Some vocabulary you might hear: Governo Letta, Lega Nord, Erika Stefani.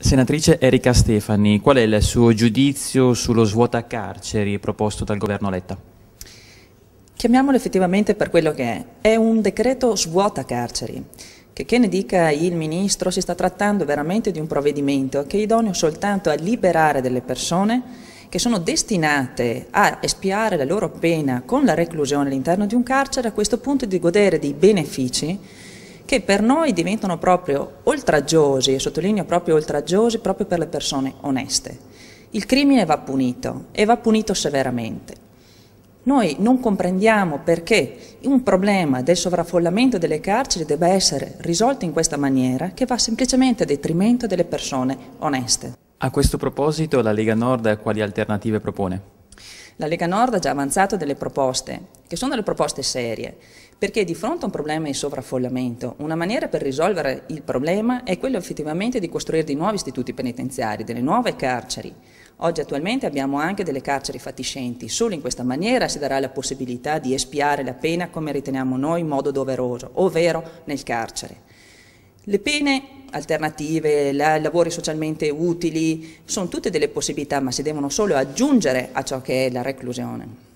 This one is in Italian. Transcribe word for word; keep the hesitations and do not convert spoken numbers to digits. Senatrice Erika Stefani, qual è il suo giudizio sullo svuotacarceri proposto dal governo Letta? Chiamiamolo effettivamente per quello che è, è un decreto svuotacarceri. Che, che ne dica il Ministro, si sta trattando veramente di un provvedimento che è idoneo soltanto a liberare delle persone che sono destinate a espiare la loro pena con la reclusione all'interno di un carcere, a questo punto di godere dei benefici che per noi diventano proprio oltraggiosi, e sottolineo proprio oltraggiosi, proprio per le persone oneste. Il crimine va punito e va punito severamente. Noi non comprendiamo perché un problema del sovraffollamento delle carceri debba essere risolto in questa maniera, che va semplicemente a detrimento delle persone oneste. A questo proposito la Lega Nord quali alternative propone? La Lega Nord ha già avanzato delle proposte, che sono delle proposte serie, perché di fronte a un problema di sovraffollamento, una maniera per risolvere il problema è quello effettivamente di costruire dei nuovi istituti penitenziari, delle nuove carceri. Oggi attualmente abbiamo anche delle carceri fatiscenti, solo in questa maniera si darà la possibilità di espiare la pena come riteniamo noi in modo doveroso, ovvero nel carcere. Le pene alternative, la, lavori socialmente utili, sono tutte delle possibilità, ma si devono solo aggiungere a ciò che è la reclusione.